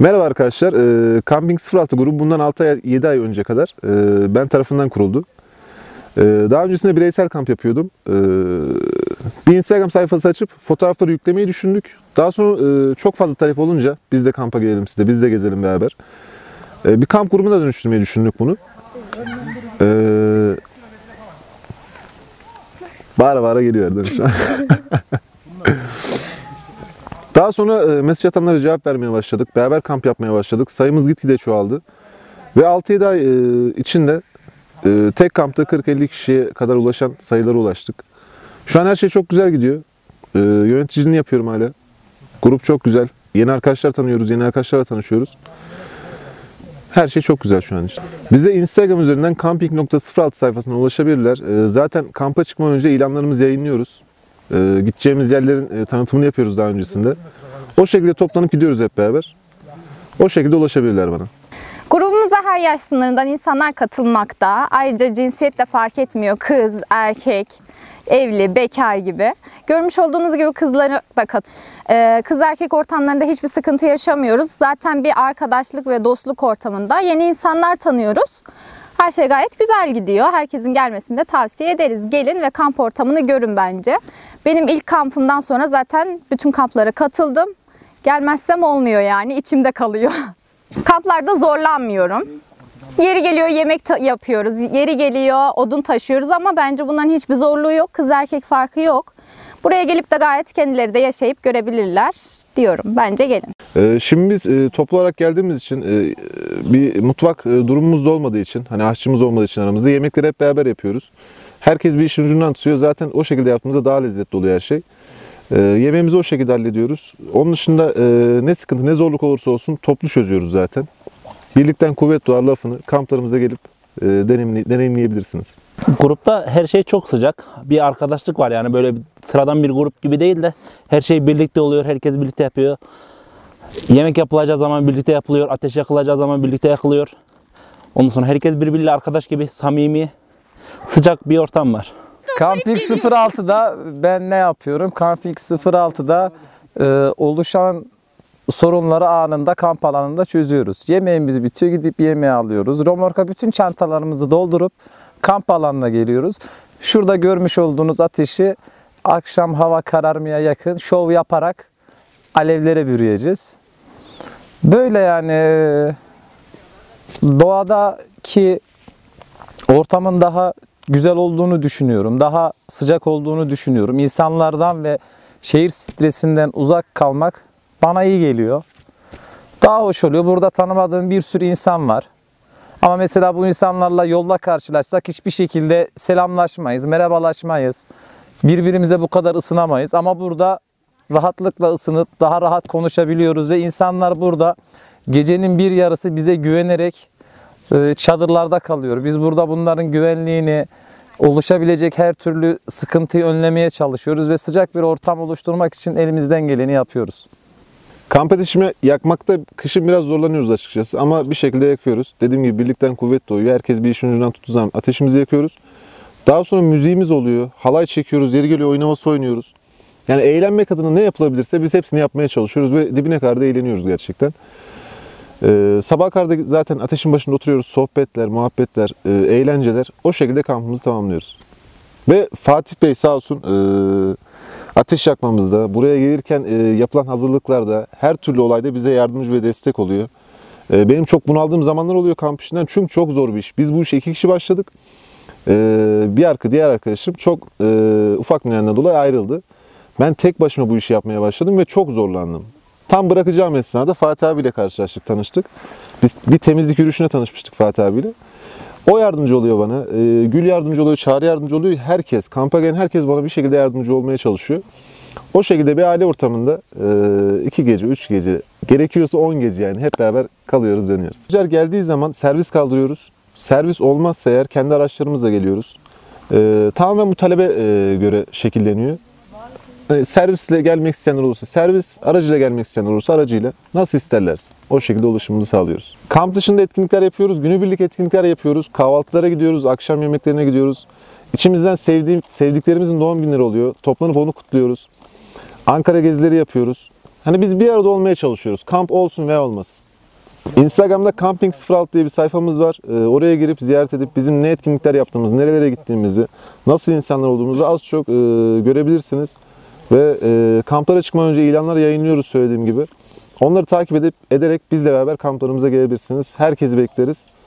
Merhaba arkadaşlar, Camping.06 grubu bundan 6-7 ay önce kadar ben tarafından kuruldu. Daha öncesinde bireysel kamp yapıyordum. Bir Instagram sayfası açıp fotoğrafları yüklemeyi düşündük. Daha sonra çok fazla talep olunca biz de kampa gelelim size, biz de gezelim beraber. Bir kamp grubuna dönüştürmeyi düşündük bunu. Bağıra bağıra geliyor Erdem şu an. Daha sonra mesaj atanlara cevap vermeye başladık. Beraber kamp yapmaya başladık. Sayımız gitgide çoğaldı. Ve 6-7 ay içinde tek kampta 40-50 kişiye kadar ulaşan sayılara ulaştık. Şu an her şey çok güzel gidiyor. Yöneticiliğini yapıyorum hala. Grup çok güzel. Yeni arkadaşlar tanıyoruz, yeni arkadaşlarla tanışıyoruz. Her şey çok güzel şu an için. Bize Instagram üzerinden Camping.06 sayfasına ulaşabilirler. Zaten kampa çıkmadan önce ilanlarımızı yayınlıyoruz. Gideceğimiz yerlerin tanıtımını yapıyoruz daha öncesinde. O şekilde toplanıp gidiyoruz hep beraber. O şekilde ulaşabilirler bana. Grubumuza her yaş sınırından insanlar katılmakta. Ayrıca cinsiyet de fark etmiyor. Kız, erkek, evli, bekar gibi. Görmüş olduğunuz gibi kızlara da kız erkek ortamlarında hiçbir sıkıntı yaşamıyoruz. Zaten bir arkadaşlık ve dostluk ortamında yeni insanlar tanıyoruz. Her şey gayet güzel gidiyor. Herkesin gelmesini de tavsiye ederiz. Gelin ve kamp ortamını görün bence. Benim ilk kampımdan sonra zaten bütün kamplara katıldım. Gelmezsem olmuyor yani. İçimde kalıyor. Kamplarda zorlanmıyorum. Yeri geliyor yemek yapıyoruz. Yeri geliyor odun taşıyoruz ama bence bunların hiçbir zorluğu yok. Kız erkek farkı yok. Buraya gelip de gayet kendileri de yaşayıp görebilirler diyorum. Bence gelin. Şimdi biz toplu olarak geldiğimiz için bir mutfak durumumuz da olmadığı için, hani aşçımız olmadığı için aramızda yemekleri hep beraber yapıyoruz. Herkes bir işin ucundan tutuyor. Zaten o şekilde yaptığımızda daha lezzetli oluyor her şey. Yemeğimizi o şekilde hallediyoruz. Onun dışında ne sıkıntı ne zorluk olursa olsun toplu çözüyoruz zaten. Birlikten kuvvet doğar lafını kamplarımıza gelip deneyimleyebilirsiniz. Grupta her şey çok sıcak. Bir arkadaşlık var yani, böyle sıradan bir grup gibi değil de her şey birlikte oluyor, herkes birlikte yapıyor. Yemek yapılacağı zaman birlikte yapılıyor, ateş yakılacağı zaman birlikte yakılıyor. Ondan sonra herkes birbiriyle arkadaş gibi samimi, sıcak bir ortam var. Camping.06'da ben ne yapıyorum? Camping.06'da oluşan sorunları anında kamp alanında çözüyoruz. Yemeğimiz bitiyor, gidip yemeği alıyoruz. Romorka bütün çantalarımızı doldurup kamp alanına geliyoruz. Şurada görmüş olduğunuz ateşi akşam hava kararmaya yakın şov yaparak alevlere bürüyeceğiz. Böyle yani doğadaki ortamın daha güzel olduğunu düşünüyorum. Daha sıcak olduğunu düşünüyorum. İnsanlardan ve şehir stresinden uzak kalmak bana iyi geliyor. Daha hoş oluyor. Burada tanımadığım bir sürü insan var. Ama mesela bu insanlarla yolda karşılaşsak hiçbir şekilde selamlaşmayız, merhabalaşmayız. Birbirimize bu kadar ısınamayız. Ama burada rahatlıkla ısınıp daha rahat konuşabiliyoruz ve insanlar burada gecenin bir yarısı bize güvenerek çadırlarda kalıyor. Biz burada bunların güvenliğini, oluşabilecek her türlü sıkıntıyı önlemeye çalışıyoruz ve sıcak bir ortam oluşturmak için elimizden geleni yapıyoruz. Kamp ateşimi yakmakta kışın biraz zorlanıyoruz açıkçası ama bir şekilde yakıyoruz. Dediğim gibi birlikten kuvvet doğuyor. Herkes bir işin ucundan tuttuğu zaman ateşimizi yakıyoruz. Daha sonra müziğimiz oluyor. Halay çekiyoruz. Yeri geliyor oyun havası oynuyoruz. Yani eğlenmek adına ne yapılabilirse biz hepsini yapmaya çalışıyoruz ve dibine kadar da eğleniyoruz gerçekten. Sabah kadar zaten ateşin başında oturuyoruz. Sohbetler, muhabbetler, eğlenceler. O şekilde kampımızı tamamlıyoruz. Ve Fatih Bey sağ olsun ateş yakmamızda, buraya gelirken yapılan hazırlıklarda, her türlü olayda bize yardımcı ve destek oluyor. Benim çok bunaldığım zamanlar oluyor kamp işinden çünkü çok zor bir iş. Biz bu işe 2 kişi başladık. Diğer arkadaşım çok ufak bir nedenden dolayı ayrıldı. Ben tek başıma bu işi yapmaya başladım ve çok zorlandım. Tam bırakacağım esnada Fatih abiyle karşılaştık, tanıştık. Biz bir temizlik yürüyüşüne tanışmıştık Fatih abiyle. O yardımcı oluyor bana, Gül yardımcı oluyor, Çağrı yardımcı oluyor, herkes, kampa gelen herkes bana bir şekilde yardımcı olmaya çalışıyor. O şekilde bir aile ortamında 2 gece, 3 gece, gerekiyorsa 10 gece yani hep beraber kalıyoruz, dönüyoruz. Rüzgar geldiği zaman servis kaldırıyoruz, servis olmazsa eğer kendi araçlarımızla geliyoruz. Tamamen bu talebe göre şekilleniyor. Servisle gelmek isteyenler olursa servis, aracıyla gelmek isteyenler olursa aracıyla, nasıl isterlerse o şekilde ulaşımımızı sağlıyoruz. Kamp dışında etkinlikler yapıyoruz, günübirlik etkinlikler yapıyoruz, kahvaltılara gidiyoruz, akşam yemeklerine gidiyoruz. İçimizden sevdiklerimizin doğum günleri oluyor, toplanıp onu kutluyoruz. Ankara gezileri yapıyoruz. Hani biz bir arada olmaya çalışıyoruz, kamp olsun veya olmasın. Instagram'da Camping.06 diye bir sayfamız var. Oraya girip ziyaret edip bizim ne etkinlikler yaptığımızı, nerelere gittiğimizi, nasıl insanlar olduğumuzu az çok görebilirsiniz. Ve kamplara çıkmadan önce ilanları yayınlıyoruz söylediğim gibi. Onları takip ederek bizle beraber kamplarımıza gelebilirsiniz. Herkesi bekleriz.